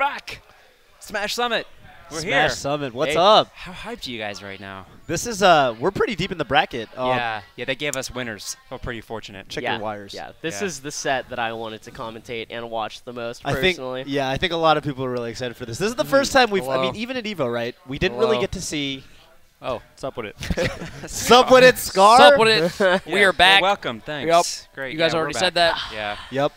We're back. Smash Summit. We're here. Smash Summit. What's up? How hyped are you guys right now? This is we're pretty deep in the bracket. Yeah. They gave us winners. Felt pretty fortunate. Check your wires. Yeah. This is the set that I wanted to commentate and watch the most personally. I think a lot of people are really excited for this. This is the first time we've. I mean, even at EVO, right? We didn't really get to see. Oh, sup with it. Sup with it, Scar. Sup with it. We are back. Well, welcome. Thanks. Yep. Great. You guys already said that. Yeah. Yep.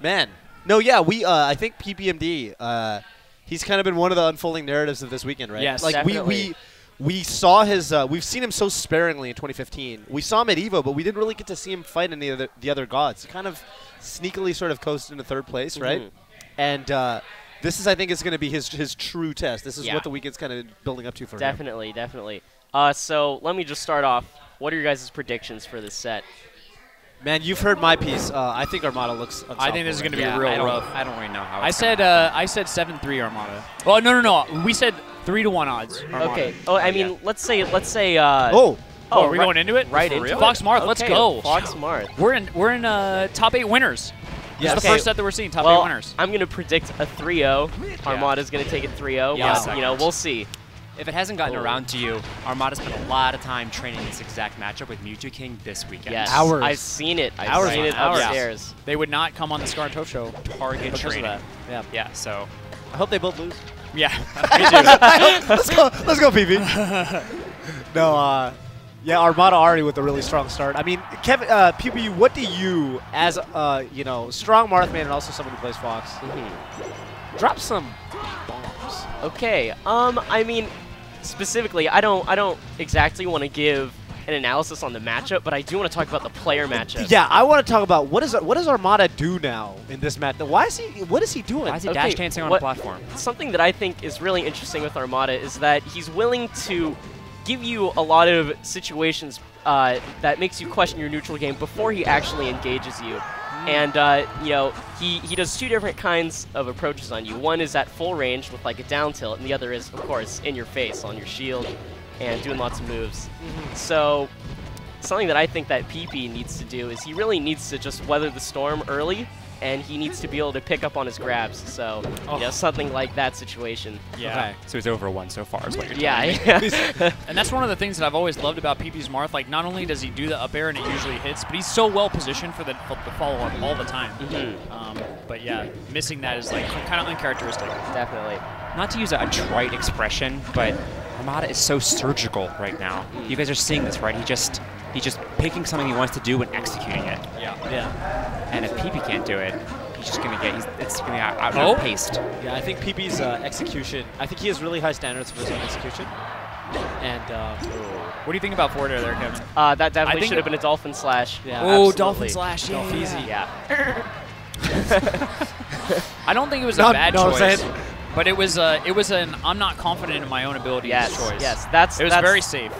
Man. No. Yeah. We. I think PPMD. He's kind of been one of the unfolding narratives of this weekend, right? Yes, like definitely. We saw his we've seen him so sparingly in 2015. We saw him at EVO, but we didn't really get to see him fight any of the other gods. He kind of sneakily sort of coasted into third place, right? And this is, I think, is going to be his true test. This is what the weekend's kind of building up to for him. Definitely. So let me just start off. What are your guys' predictions for this set? Man, you've heard my piece. I think Armada looks. I think this is going to be real rough. I don't really know how. I said 7-3 Armada. Oh no! We said 3-1 odds. Armada. Okay. Oh, I mean, let's say. Oh, are we going into it? Right into it. Fox Marth. Okay. Let's go. Fox Marth. We're in top 8 winners. Yeah. That's the first set that we're seeing. Top 8 winners. I'm going to predict a 3-0. Armada's going to take it 3-0. Yeah. You know, we'll see. If it hasn't gotten around to you, Armada spent a lot of time training this exact matchup with Mew2King this weekend. Yes. Hours. I've seen it. I've seen it upstairs. They would not come on the Scar and Toph show. Target training. Yeah, so. I hope they both lose. Yeah. Me too. Let's go, PB. No, yeah, Armada already with a really strong start. I mean, Kevin, PewPewU, what do you, as you know, strong Marth man and also someone who plays Fox, drop some bombs? Okay. I mean, specifically, I don't exactly want to give an analysis on the matchup, but I do want to talk about the player matchup. Yeah, I want to talk about what does Armada do now in this matchup? What is he doing? Why is he dash dancing on the platform? Something that I think is really interesting with Armada is that he's willing to give you a lot of situations that makes you question your neutral game before he actually engages you. And, you know, he does two different kinds of approaches on you. One is at full range with, like, a down tilt, and the other is, of course, in your face, on your shield, and doing lots of moves. So something that I think that PP needs to do is he really needs to just weather the storm early, and he needs to be able to pick up on his grabs. So, you know, something like that situation. Yeah. Okay. So he's over 1 so far is what you're telling me. And that's one of the things that I've always loved about PP's Marth. Like, not only does he do the up air and it usually hits, but he's so well positioned for the follow-up all the time. But yeah, missing that is like kind of uncharacteristic. Definitely. Not to use a trite expression, but Armada is so surgical right now. You guys are seeing this, right? He's just picking something he wants to do and executing it. Yeah. And if PP can't do it, he's just gonna get. It's gonna outpaced. Yeah, I think PP's execution. I think he has really high standards for his own execution. And what do you think about forward air there, Kevin? That definitely should have been a dolphin slash. Yeah, oh, dolphin slash. Dolphin easy. Yeah. I don't think it was a bad choice. But it was an I'm not confident in my own abilities choice. Yes, it was very safe.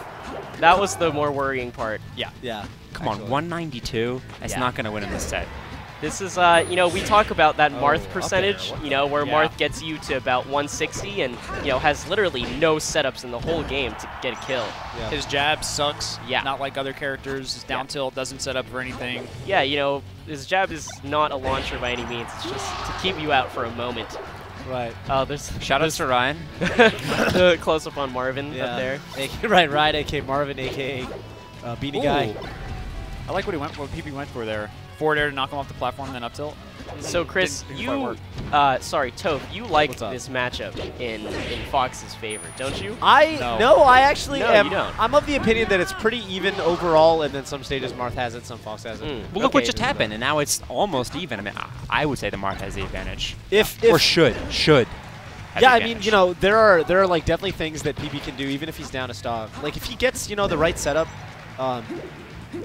That was the more worrying part. Yeah. Come on, 192. That's not going to win in this set. This is, you know, we talk about that Marth percentage, you know, where Marth gets you to about 160 and, you know, has literally no setups in the whole game to get a kill. Yeah. His jab sucks. Yeah. Not like other characters. His down tilt doesn't set up for anything. Yeah, you know, his jab is not a launcher by any means. It's just to keep you out for a moment. Right. Shout-outs to Ryan. The close-up on Marvin up there. Ryan, a.k.a. Marvin, a.k.a. Beanie Guy. I like what PP went for there. Forward air to knock him off the platform, then up tilt. So, Chris, Toph, you like this matchup in Fox's favor, don't you? No, I actually am. You don't. I'm of the opinion that it's pretty even overall, and then some stages Marth has it, some Fox has it. Well, look what just happened, and now it's almost even. I mean, I would say that Marth has the advantage. Or should. Yeah, I mean, you know, there are like definitely things that PP can do, even if he's down a stock. Like if he gets, you know, the right setup.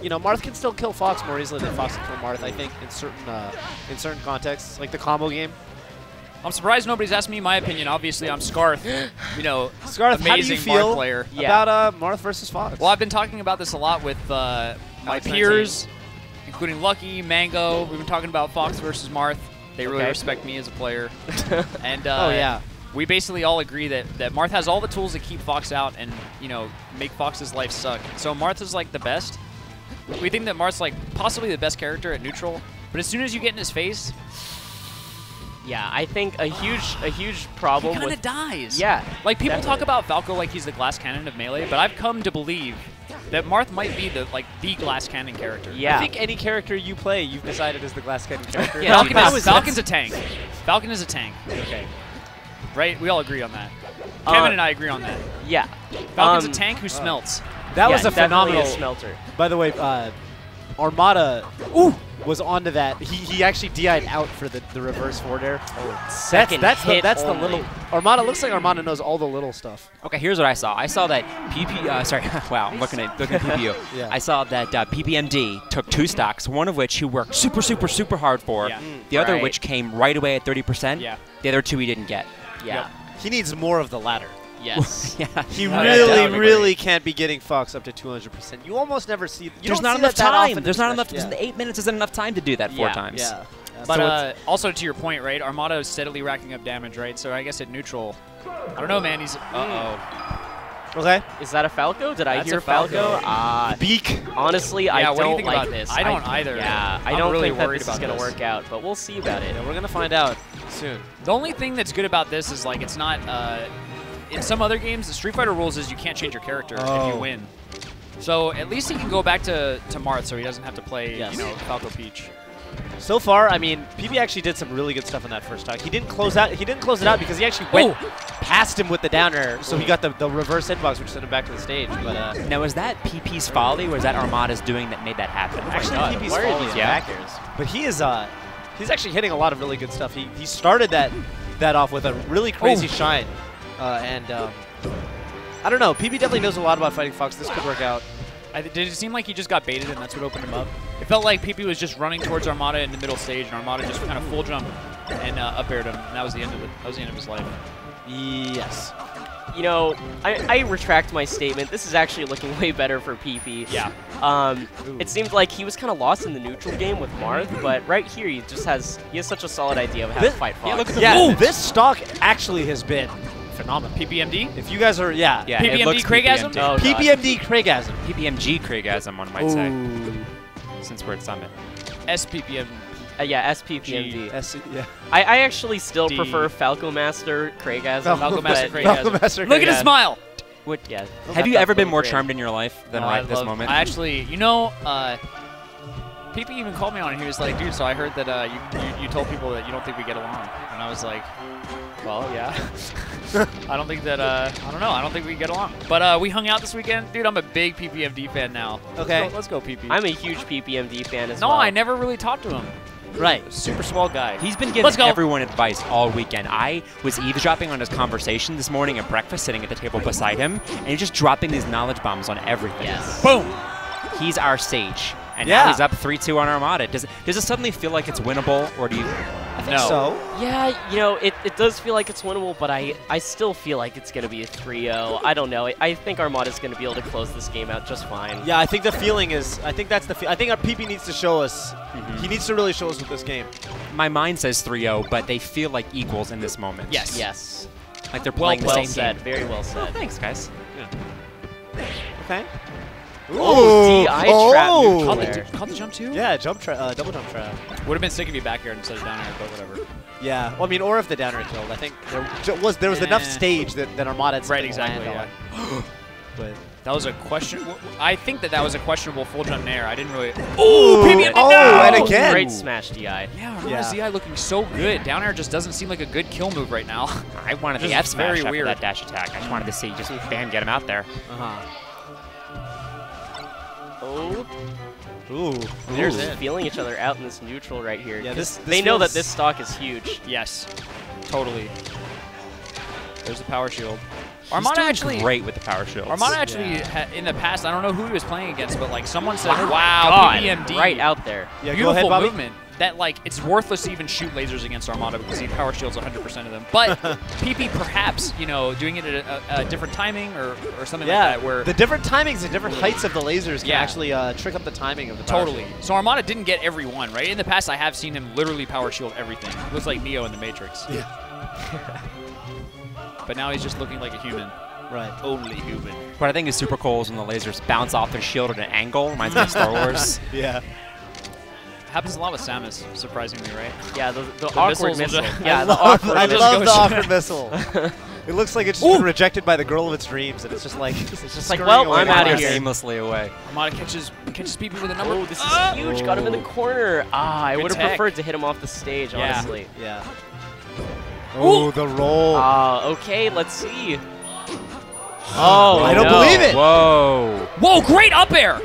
You know, Marth can still kill Fox more easily than Fox can kill Marth, I think, in certain contexts, like the combo game. I'm surprised nobody's asked me my opinion. Obviously, I'm Scarth. You know, Scarth, amazing how do you feel player. About Marth versus Fox? Well, I've been talking about this a lot with my peers, including Lucky, Mango. We've been talking about Fox versus Marth. They really respect me as a player. And we basically all agree that Marth has all the tools to keep Fox out and, you know, make Fox's life suck. So Marth is like the best. We think that Marth's like possibly the best character at neutral, but as soon as you get in his face, Yeah, I think a huge problem. He kind of dies. Yeah, like people definitely talk about Falco like he's the glass cannon of Melee, but I've come to believe that Marth might be the glass cannon character. Yeah, I think any character you play, you've decided is the glass cannon character. Yeah, Falcon's a tank. Falcon is a tank. Okay, right? We all agree on that. Kevin and I agree on that. Yeah, Falcon's a tank who smelts. That was a phenomenal smelter. By the way, Armada. Ooh. Was onto that. He actually DI'd out for the reverse forward air. Oh, second that's the little Armada. Looks like Armada knows all the little stuff. Okay, here's what I saw. I saw that PPMD. Yeah. I saw that PPMD took 2 stocks, one of which he worked super hard for. Yeah. The other which came right away at 30%. Yeah. The other 2 he didn't get. Yeah. Yep. He needs more of the latter. Yes. Yeah. He really can't be getting Fox up to 200%. You almost never see. There's not enough time. There's not enough. 8 minutes isn't enough time to do that 4 times. Yeah. But also to your point, right? Armada is steadily racking up damage, right? So I guess at neutral, I don't know, man. He's Okay. Is that a Falco? Did I hear Falco? Beak. Honestly, I don't like this. I don't either. Yeah. I don't think that this is gonna work out, but we'll see about it. We're gonna find out soon. The only thing that's good about this is like it's not. In some other games, the Street Fighter rules is you can't change your character if you win. So at least he can go back to Marth, so he doesn't have to play you know, Falco Peach. So far, I mean, PB actually did some really good stuff in that first stock. He didn't close out. He didn't close it out because he actually went past him with the down air, so he got the reverse hitbox, which sent him back to the stage. But now, was that PP's folly, or was that Armada's doing that made that happen? Actually, PP's folly is backers. But he is he's actually hitting a lot of really good stuff. He started that off with a really crazy shine. I don't know. PB definitely knows a lot about fighting Fox. This could work out. Did it seem like he just got baited and that's what opened him up? It felt like PB was just running towards Armada in the middle stage, and Armada just kind of full jump and up aired him. And that was the end of it. That was the end of his life. Yes. You know, I retract my statement. This is actually looking way better for PB. Yeah. It seemed like he was kind of lost in the neutral game with Marth, but right here he just has such a solid idea of how to fight Fox. Yeah, look at the move. This stock actually has been phenomenal. PPMD? If you guys are, PPMD Craigasm? Oh, PPMD Craigasm. PPMG Craigasm, one might say. Since we're at Summit. SPPM. SPPMD. I actually still prefer Falcomaster Craigasm. Falcomaster Craigasm. Look at his smile! Have you ever been more charmed in your life than right at this moment? I actually, you know, PP even called me on it. He was like, dude, so I heard that you told people that you don't think we get along. And I was like, well, yeah. I don't think that, I don't know. I don't think we get along. But we hung out this weekend. Dude, I'm a big PPMD fan now. Okay. Let's go PP. I'm a huge PPMD fan as well. No, I never really talked to him. Right. Super small guy. He's been giving everyone advice all weekend. I was eavesdropping on his conversation this morning at breakfast, sitting at the table beside him, and he's just dropping these knowledge bombs on everything. Yes. Boom. He's our sage. And now he's up 3-2 on Armada. Does it suddenly feel like it's winnable, or do you? I think so. Yeah, you know, it does feel like it's winnable, but I still feel like it's going to be a 3-0. I don't know. I think Armada's going to be able to close this game out just fine. Yeah, I think the feeling is, I think that's the feeling. I think our PP needs to show us. He needs to really show us with this game. My mind says 3-0, but they feel like equals in this moment. Yes. Yes. Like they're playing the same game. Very well said. Oh, thanks, guys. Yeah. Okay. Ooh, DI trap. Caught the jump too? Yeah, jump trap, double jump trap. Would have been sick if you back air instead of down air, but whatever. Yeah, well, I mean, or if the down air killed. I think there was enough stage that Armada had on. But that was a question. I think that was a questionable full jump nair. I didn't really. Ooh, PPMD! Oh, and again. Great smash DI. Yeah, Armada's DI looking so good. Down air just doesn't seem like a good kill move right now. I wanted the F smash after that dash attack. I just wanted to see just bam, get him out there. Ooh, they're feeling each other out in this neutral right here. Yeah, they know that this stock is huge. Yes, totally. There's the power shield. Armada actually great with the power shield. Armada actually in the past, I don't know who he was playing against, but like someone said, "Wow, PPMD right out there." Yeah, beautiful movement. That like it's worthless to even shoot lasers against Armada because he power shields 100% of them. But PP perhaps, you know, doing it at a different timing or something like that. Where the different timings and different heights of the lasers can actually trick up the timing of the power shield. So Armada didn't get every one, right? In the past, I have seen him literally power shield everything. It was like Neo in the Matrix. Yeah. But now he's just looking like a human. Right. Only human. What I think is super cool is when the lasers bounce off their shield at an angle. Reminds me of Star Wars. Yeah. happens a lot with Samus, surprisingly, right? Yeah, the awkward missile. Yeah, the awkward missile. I love the awkward missile. It looks like it's just been rejected by the girl of its dreams, and it's just like, well, I'm out of here. Aimlessly away. Armada catches PewPewU with a number. Oh, this is huge. Got him in the corner. I would have preferred to hit him off the stage, honestly. Yeah. Oh, the roll. Okay, let's see. Oh, I don't believe it. Whoa. Whoa, great up air.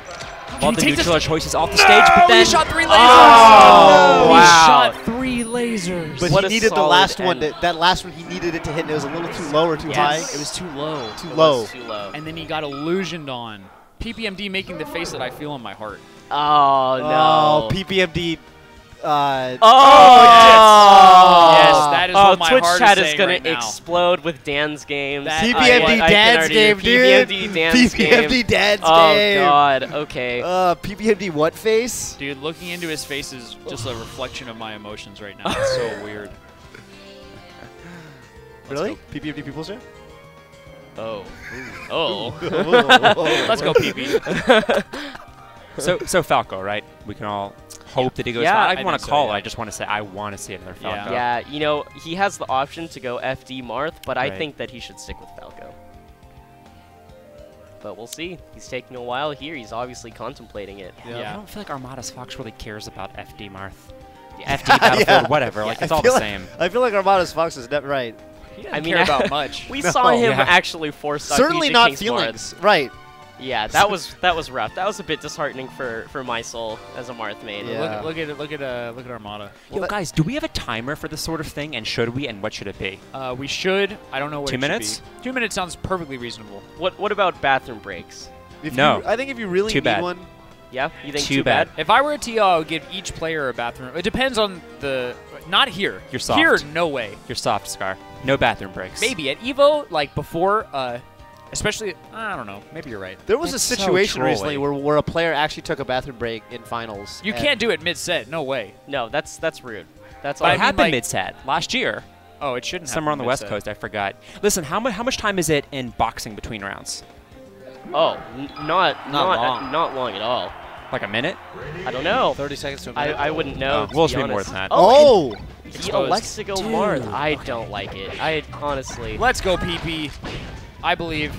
Well, the neutral choices off the stage, but then he shot 3 lasers. Oh, wow. He shot 3 lasers. But he needed the last one. That last one, he needed it to hit, and it was a little too low or too high. It was too low. And then he got illusioned on. PPMD making the face that I feel in my heart. Oh, no. Oh, PPMD. Yes, that is what my Twitch heart chat is going to explode with Dan's games. PPMD Dan's game, dude. PPMD Dan's game. PPMD Dan's game. Oh god. Okay. PPMD what face? Dude, looking into his face is just a reflection of my emotions right now. It's so weird. Really? PPMD people's here? Oh. Oh. Let's go, PP. So Falco, right? We can all hope that he goes. Yeah, I don't want to call it. I just want to say I want to see another Falco. Yeah, you know, he has the option to go FD Marth, but I think that he should stick with Falco. But we'll see. He's taking a while here. He's obviously contemplating it. Yeah. I don't feel like Armada's Fox really cares about FD Marth. Yeah, FD Battlefield, whatever. Yeah. Like it's all the same. I feel like Armada's Fox is never right. He doesn't care about much. We saw him actually force out certainly not King's feelings. Marth. Right. Yeah, that was rough. That was a bit disheartening for my soul as a Marth main. Yeah. Look at Armada. Well, yo, guys, do we have a timer for this sort of thing? And should we? And what should it be? We should. I don't know what. 2 minutes. 2 minutes sounds perfectly reasonable. What about bathroom breaks? I think if you really need one. Yeah, you think too bad? If I were a TO, I would give each player a bathroom. It depends on the. Not here. You're soft. Here, no way. You're soft, Scar. No bathroom breaks. Maybe at EVO, like before. Especially, I don't know, maybe you're right. There was a situation recently where a player actually took a bathroom break in finals. You can't do it mid-set, no way. No, that's rude. That's all. It happened mid-set last year. Oh, it shouldn't happen. Somewhere on the West Coast, I forgot. Listen, how much time is it in boxing between rounds? Oh, not long at all. Like a minute? I don't know. 30 seconds to a minute? I wouldn't know. Well, it should be more than that. Oh! He elects to go Marth. I don't like it. I honestly... Let's go, PP. I believe.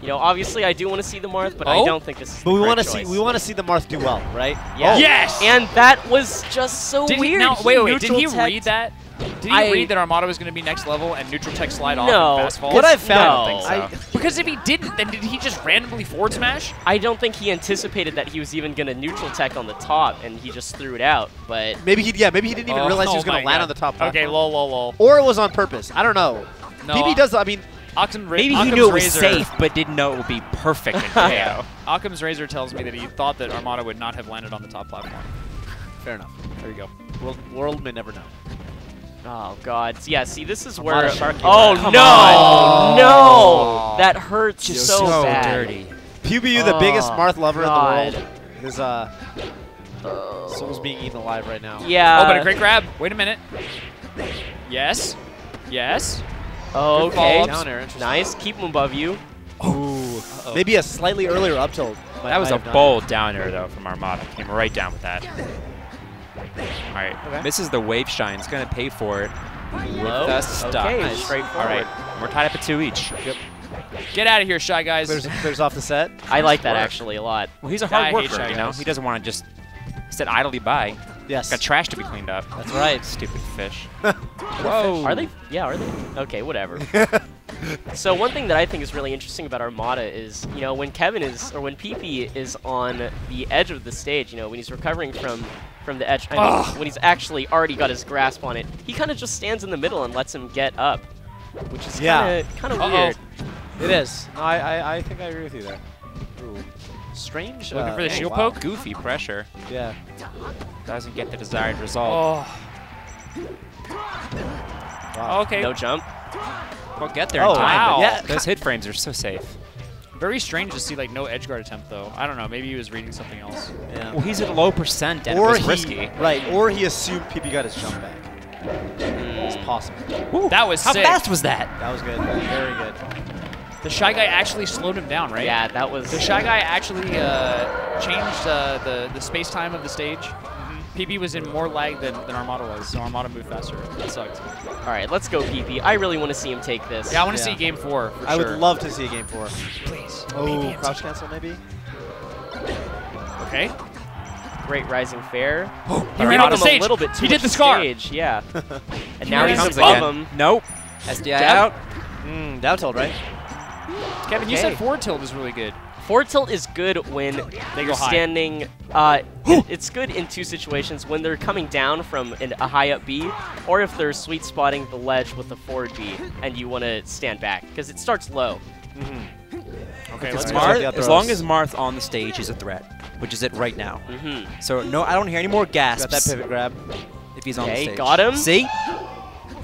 You know, obviously I do want to see the Marth, but I don't think this is the correct choice. We want to see the Marth do well, right? Yeah. Oh. Yes! And that was just so weird. Wait, did he read that? Did he read that Armada was going to be next level and neutral tech slide off and fastfall? What I found, I don't think so. Because if he didn't, then did he just randomly forward smash? I don't think he anticipated that he was even going to neutral tech on the top, and he just threw it out. But maybe he didn't even realize he was going to land on the top platform. Okay, lol. Or it was on purpose. I don't know. No, PB does. I mean. Maybe he knew it was safe, but didn't know it would be perfect in KO. Yeah. Occam's Razor tells me that he thought that Armada would not have landed on the top platform. Fair enough. There you go. World may never know. Oh, God. Yeah, see, this is where... Oh, no! That hurts so bad. PewPewU, the biggest Marth lover in the world. His soul's being eaten alive right now. Yeah. Oh, but a great grab. Wait a minute. Yes. Yes. Oh, okay. Downer, nice. Keep him above you. Ooh. Maybe a slightly earlier up tilt. That was a bold downer, though, from Armada. Came right down with that. All right. Okay. Misses the wave shine. It's going to pay for it. All right. We're tied up at 2 each. Yep. Get out of here, Shy Guys. Clears off the set. I like that, actually, a lot. Well, he's a hard worker, you know? He doesn't want to just sit idly by. Yes. Got trash to be cleaned up. That's right. Stupid fish. Whoa. Are they? Yeah, are they? Okay, whatever. So one thing that I think is really interesting about Armada is, you know, when Kevin is, or when PP is on the edge of the stage, you know, when he's recovering from the edge, when he's actually already got his grasp on it, he kind of just stands in the middle and lets him get up, which is kind of weird. It is. I think I agree with you there. Ooh. Strange. Looking for the shield poke? Goofy pressure. Yeah. Doesn't get the desired result. Oh. Wow. Okay. No jump. We'll get there in time. Wow. Yeah. Those hit frames are so safe. Very strange to see like no edge guard attempt though. I don't know. Maybe he was reading something else. Yeah. Well, he's at a low percent and it was risky. Right. Or he assumed PP got his jump back. It's possible. Ooh, that was sick. How fast was that? That was good. Very good. The Shy Guy actually slowed him down, right? Yeah, that was... The Shy Guy actually changed the space-time of the stage. Mm-hmm. PP was in more lag than Armada was, so Armada moved faster. That sucked. All right, let's go PP. I really want to see him take this. Yeah, I want to see game four. For sure. I would love to see game four. Please. Oh, crouch cancel maybe. Okay. Great rising fair. Oh, he ran off the stage. A little bit too he did the Scar. Stage. Yeah. And now he's above him. Nope. SDI out. Down tilt, right? Kevin, you said forward tilt is really good. Forward tilt is good when you're standing. It's good in two situations: when they're coming down from a high up B, or if they're sweet spotting the ledge with the forward B, and you want to stand back because it starts low. Mm-hmm. Okay, let's as long as Marth on the stage is a threat, which is it right now. Mm-hmm. So no, I don't hear any more gasps. Got that pivot grab. If he's on the stage, got him. See?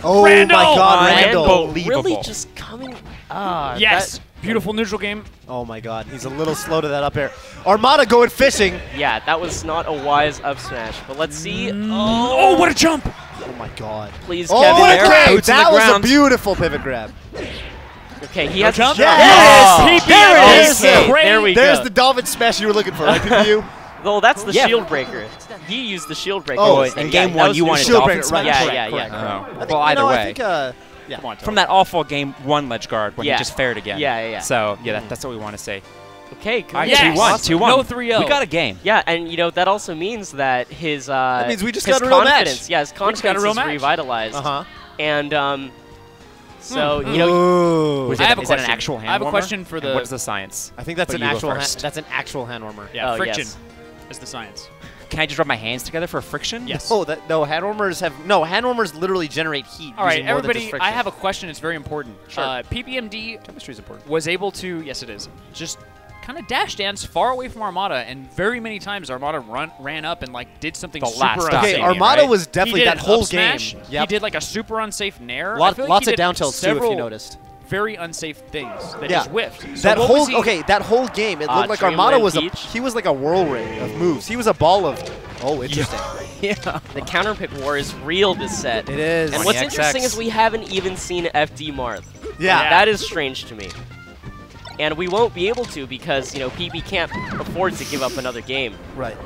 Oh Randall! My God, Randall! Really just coming. Yes. Beautiful neutral game. Oh my God, he's a little slow to that up air. Armada going fishing. Yeah, that was not a wise up smash, but let's see. Oh, what a jump! Oh my God. Please, Kevin. What a grab! That was a beautiful pivot grab. Okay, he has jump. Yes, there it is. There we go. There's the dolphin smash you were looking for, right, PewPewU? Well, that's the shield breaker. He used the shield breaker. Oh, in game one, you wanted dolphin smash. Yeah. Well, either way. Yeah. From that awful game one ledge guard when he just fared again. Yeah. So, yeah, that's what we want to see. Okay, cool. All right, 2-1, awesome. 2-1. No 3-0. We got a game. Yeah, and, you know, that also means that his that means we just got a real match. Yeah, his confidence is revitalized. Uh-huh. And, so, you know... I have a question. An actual hand warmer? I have a question for the... And what is the science? I think that's an actual hand warmer. Yeah, friction is the science. Can I just rub my hands together for friction? Yes. Oh, no, hand warmers have... No, hand warmers literally generate heat. All right, everybody, I have a question. It's very important. Sure. PPMD... Chemistry is important. ...was able to... Yes, it is. Just kind of dash dance far away from Armada, and very many times Armada ran up and, like, did something the super unsafe. Okay, Armada was definitely that whole game. Yep. He did, like, a super unsafe nair. Lots of down tilts, too, if you noticed. Very unsafe things that just whiffed. So that whole that whole game, it looked like Armada was he was like a whirlwind of moves. He was a ball of interesting. Yeah. The counter pick war is real this set. It is. And what's interesting is we haven't even seen FD Marth. Yeah. That is strange to me. And we won't be able to because, you know, PB can't afford to give up another game. Right.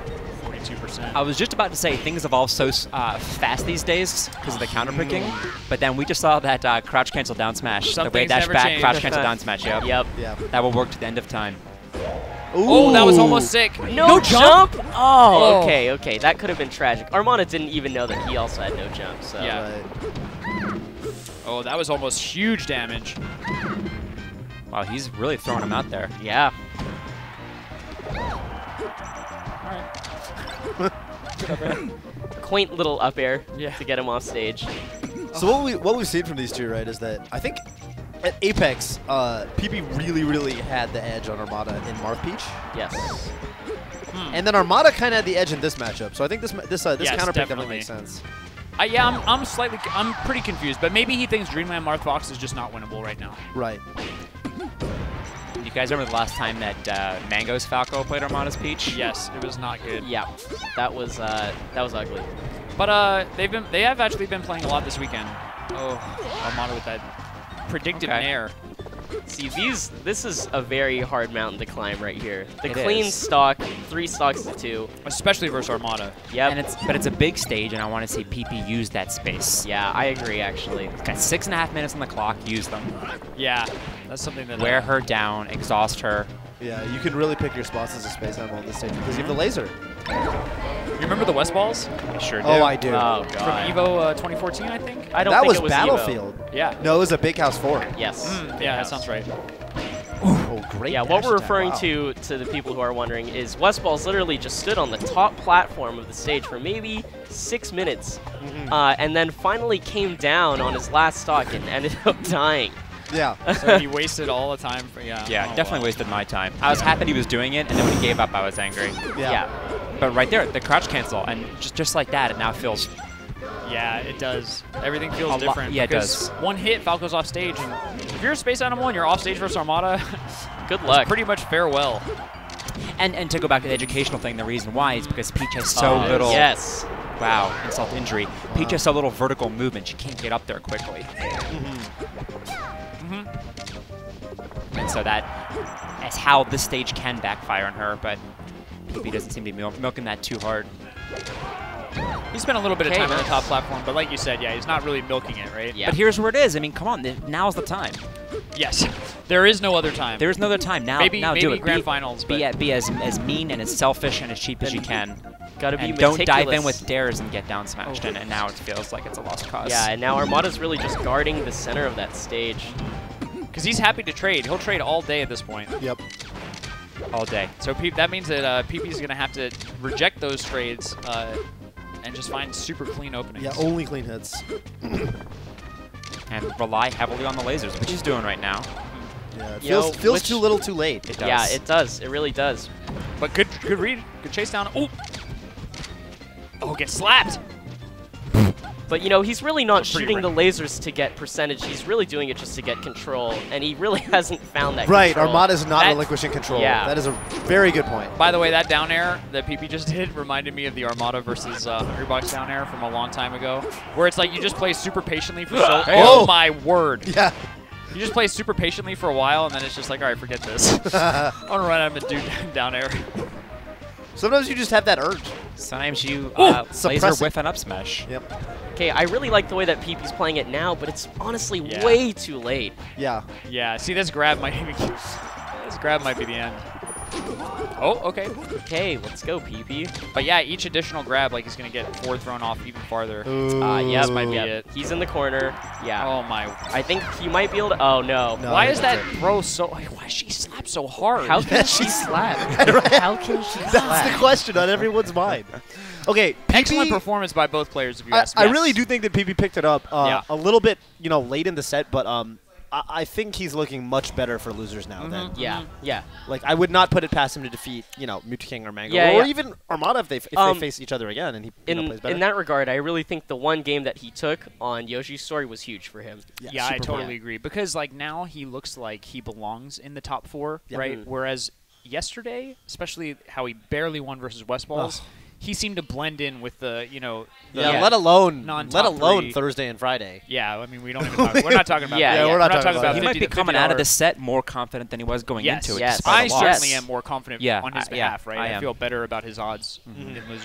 42%. I was just about to say things evolve so fast these days because of the counter picking, but then we just saw that crouch cancel down smash. The way dash back, crouch cancel down smash. Yep. That will work to the end of time. Ooh. Oh, that was almost sick. No jump? Oh, okay. That could have been tragic. Armada didn't even know that he also had no jump. So. Yeah. Right. Oh, that was almost huge damage. Wow, he's really throwing him out there. Yeah. All right. Quaint little up air to get him off stage. So what we've seen from these two, right, is that I think at Apex, PB really had the edge on Armada in Marth Peach. Yes. And then Armada kind of had the edge in this matchup. So I think this counter pick definitely makes sense. I'm pretty confused, but maybe he thinks Dreamland Marth Fox is just not winnable right now. Right. You guys remember the last time that Mango's Falco played Armada's Peach? Yes, it was not good. Yeah, that was ugly. But they have actually been playing a lot this weekend. Oh, Armada with that predictive nair. See, this is a very hard mountain to climb right here. The clean stock, 3 stocks to 2. Especially versus Armada. Yep. And but it's a big stage, and I want to see PP use that space. Yeah, I agree, actually. Got 6.5 minutes on the clock. Use them. Yeah, that's something that... Wear her down, exhaust her. Yeah, you can really pick your spots as a space animal on this stage because you have the laser. You remember the West Ballz? I sure do. Oh, I do. Oh, God. From EVO 2014, I think? I don't think it was Battlefield. EVO. Yeah. No, it was a Big House 4. Yes. Yeah, that sounds right. Oh, great. Yeah, what we're referring to the people who are wondering is West Ballz literally just stood on the top platform of the stage for maybe 6 minutes and then finally came down on his last stock and ended up dying. Yeah. So he wasted all the time. Yeah, definitely wasted my time. I was happy he was doing it, and then when he gave up, I was angry. Yeah. But right there, the crouch cancel, and just like that, it now feels... Yeah, it does. Everything feels different. Yeah, it does. One hit, Falco's off stage, and if you're a space animal and you're off stage versus Armada, good luck. It's pretty much farewell. And to go back to the educational thing, the reason why is because Peach has so little... Yes. Wow, insult injury. Peach has so little vertical movement, she can't get up there quickly. And so that's how this stage can backfire on her, but PB doesn't seem to be milking that too hard. He spent a little bit of time on the top platform, but like you said, yeah, he's not really milking it, right? Yeah. But here's where it is. I mean, come on, now's the time. Yes. There is no other time. There is no other time. Now, maybe do it. Maybe grand finals. Be as mean and as selfish and as cheap as you can. Gotta be meticulous. Don't dive in with dares and get down smashed in, and now it feels like it's a lost cause. Yeah, and now Armada's really just guarding the center of that stage. Because he's happy to trade. He'll trade all day at this point. Yep. All day. So that means that PP's going to have to reject those trades and just find super clean openings. Yeah, only clean hits. And rely heavily on the lasers, which he's doing right now. Yeah, it feels too little too late. It does. Yeah, it does. It really does. But good read. Good chase down. Oh! Oh, get slapped! But, you know, he's really not shooting the lasers to get percentage. He's really doing it just to get control, and he really hasn't found that control. Right, Armada's not relinquishing control. Yeah. That is a very good point. By the way, that down air that PP just did reminded me of the Armada versus Hungrybox down air from a long time ago, where it's like you just play super patiently for so Oh my word. Yeah. You just play super patiently for a while, and then it's just like, all right, forget this. I'm going to run out of a dude down air. Sometimes you just have that urge. Sometimes you laser whiff and up smash. Yep. Okay, I really like the way that PP's playing it now, but it's honestly way too late. Yeah. Yeah. See, this grab might be the end. Oh, okay. Okay, let's go, PP. But yeah, each additional grab, like he's gonna get forward thrown off even farther. Yeah, this might be it. He's in the corner. Yeah. Oh my. I think he might be able to. Oh no. Why is that throw so? Why is she slapped so hard? How can she slap? How can she slap? That's the question on everyone's mind. Okay, PP, excellent performance by both players. If you ask me. I really do think that PP picked it up a little bit, you know, late in the set, but I think he's looking much better for losers now than yeah. Like, I would not put it past him to defeat, you know, Mew2King or Mango or even Armada if they face each other again and he plays better. In that regard, I really think the one game that he took on Yoshi's Story was huge for him. Yeah, I totally agree, because like now he looks like he belongs in the top four, right? Whereas yesterday, especially how he barely won versus West Ballz, he seemed to blend in with the, you know, the let alone Thursday and Friday. Yeah, I mean, we don't even talk, we're not talking about that. Yeah, we're not talking about that. He might be coming out of the set more confident than he was going into it. I certainly am more confident on his behalf, right? I feel better about his odds in losers.